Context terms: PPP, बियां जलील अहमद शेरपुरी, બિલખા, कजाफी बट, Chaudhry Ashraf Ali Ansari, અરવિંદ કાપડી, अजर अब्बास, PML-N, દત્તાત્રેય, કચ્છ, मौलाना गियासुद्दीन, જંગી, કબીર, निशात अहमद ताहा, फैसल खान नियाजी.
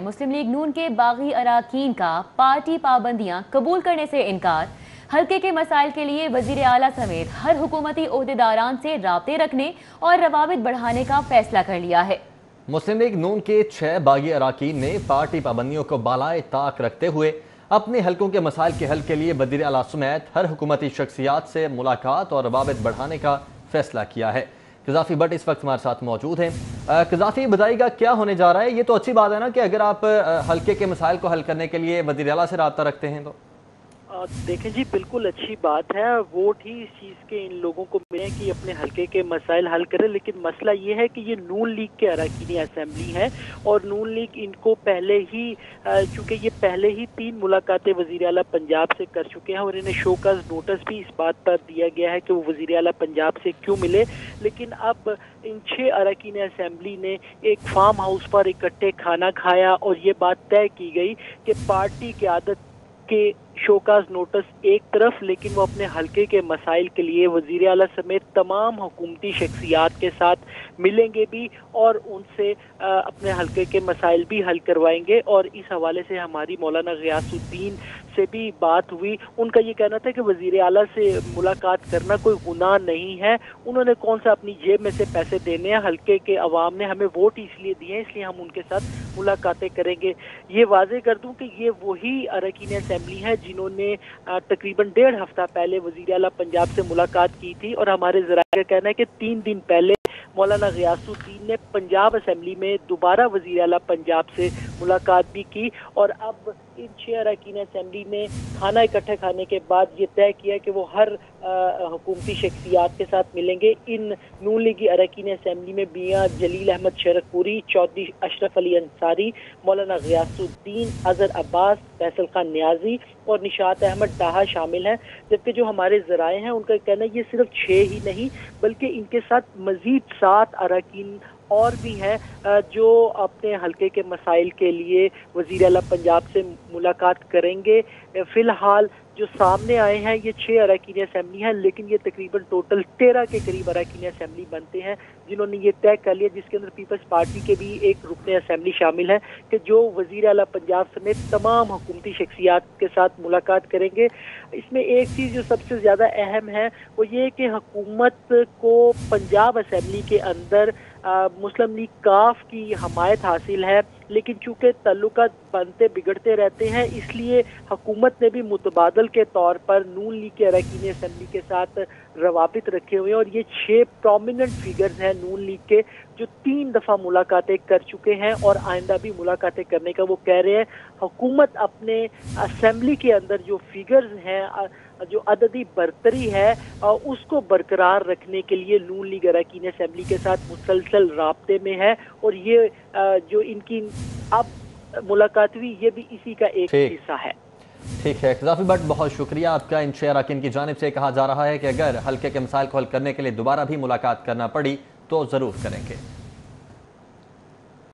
मुस्लिम league नून के बागी अराकीन का पार्टी पाबंदियां कबूल करने से इनकार। हल्के के मसाइल के लिए वजीर आला समेत हर हुकूमती ओहदेदारान से राब्ते रखने और रवाबित बढ़ाने का फैसला कर लिया है। मुस्लिम लीग नून के 6 बागी अराकीन ने पार्टी पाबंदियों को बालाए ताक रखते हुए अपने हल्कों के मसाइल के हल के लिए वजीर आला समेत हर हुकूमती शख्सियात से मुलाकात और रवाबित बढ़ाने का फैसला किया है। कजाफी बट इस वक्त हमारे साथ मौजूद हैं। कजाफी, बताइएगा क्या होने जा रहा है? ये तो अच्छी बात है ना कि अगर आप हल्के के मसाइल को हल करने के लिए वज़ीर आला से रब्ता रखते हैं तो देखें जी, बिल्कुल अच्छी बात है। वोट ही इस चीज़ के इन लोगों को मिले कि अपने हल्के के मसाइल हल करें, लेकिन मसला ये है कि ये नून लीग के अराकीन असम्बली हैं और नून लीग इनको पहले ही, चूँकि ये पहले ही 3 मुलाकातें वज़ीर आला पंजाब से कर चुके हैं और इन्हें शोकाज नोटिस भी इस बात पर दिया गया है कि वो वज़ीर आला पंजाब से क्यों मिले। लेकिन अब इन 6 अराकीन असम्बली ने एक फार्म हाउस पर इकट्ठे खाना खाया और ये बात तय की गई कि पार्टी की आदत के शोकाज नोटिस एक तरफ, लेकिन वो अपने हल्के के मसाइल के लिए वज़ीर आला समेत तमाम हुकूमती शख्सियात के साथ मिलेंगे भी और उनसे अपने हल्के के मसाइल भी हल करवाएंगे। और इस हवाले से हमारी मौलाना गियासुद्दीन से भी बात हुई। उनका ये कहना था कि वज़ीर आला से मुलाकात करना कोई गुनाह नहीं है। उन्होंने कौन सा अपनी जेब में से पैसे देने हैं, हल्के के अवाम ने हमें वोट इसलिए दिए हैं, इसलिए हम उनके साथ मुलाकातें करेंगे। ये वाजे कर दूँ कि ये वही अरकान असम्बली हैं जिन्होंने तकरीबन 1.5 हफ्ता पहले वज़ीर आला पंजाब से मुलाकात की थी। और हमारे ज़राए का कहना है कि 3 दिन पहले मौलाना गियासुद्दीन ने पंजाब असम्बली में दोबारा वज़ीर आला पंजाब से मुलाकात भी की। और अब इन 6 अरकान असम्बली ने खाना इकट्ठे खाने के बाद ये तय किया कि वो हर हुकूमती शख्सियात के साथ मिलेंगे। इन नून लीगी अरकान असम्बली में बियां जलील अहमद शेरपुरी, चौधरी अशरफ अली अंसारी, मौलाना गियासुद्दीन, अजर अब्बास, फैसल खान नियाजी और निशात अहमद ताहा शामिल हैं। जबकि जो हमारे ज़राए हैं उनका कहना है ये सिर्फ 6 ही नहीं बल्कि इनके साथ मज़ीद 7 अरकान और भी हैं जो अपने हल्के के मसाइल के लिए वज़ीर आला पंजाब से मुलाकात करेंगे। फ़िलहाल जो सामने आए हैं ये 6 अरकान असम्बली हैं, लेकिन ये तकरीबन टोटल 13 के करीब अरकान असम्बली बनते हैं जिन्होंने ये तय कर लिया, जिसके अंदर पीपल्स पार्टी के भी एक रुकन असम्बली शामिल हैं, कि जो वज़ीर आला पंजाब समेत तमाम हुकूमती शख्सियात के साथ मुलाकात करेंगे। इसमें एक चीज़ जो सबसे ज़्यादा अहम है वो ये कि हुकूमत को पंजाब असम्बली के अंदर मुस्लिम लीग काफ की हमायत हासिल है, लेकिन चूँकि ताल्लुकात बनते बिगड़ते रहते हैं इसलिए हुकूमत ने भी मुतबादल के तौर पर नून लीग के अरकान असम्बली के साथ रवाबित रखे हुए हैं। और ये 6 प्रोमिनेंट फिगर्स हैं नून लीग के जो 3 दफ़ा मुलाकातें कर चुके हैं और आइंदा भी मुलाकातें करने का वो कह रहे हैं। हुकूमत अपने असम्बली के अंदर जो फिगर्स हैं, जो अददी बरतरी है, उसको बरकरार रखने के लिए नून लीग अरकान असम्बली के साथ मुसलसल राब्ते में है। और ये जो इनकी अब मुलाकात हुई ये भी इसी का एक हिस्सा है। ठीक है कजाफी बट, बहुत शुक्रिया आपका। इन 6 अरकान की जानिब से कहा जा रहा है कि अगर हल्के के मसाइल को हल करने के लिए दोबारा भी मुलाकात करना पड़ी तो ज़रूर करेंगे।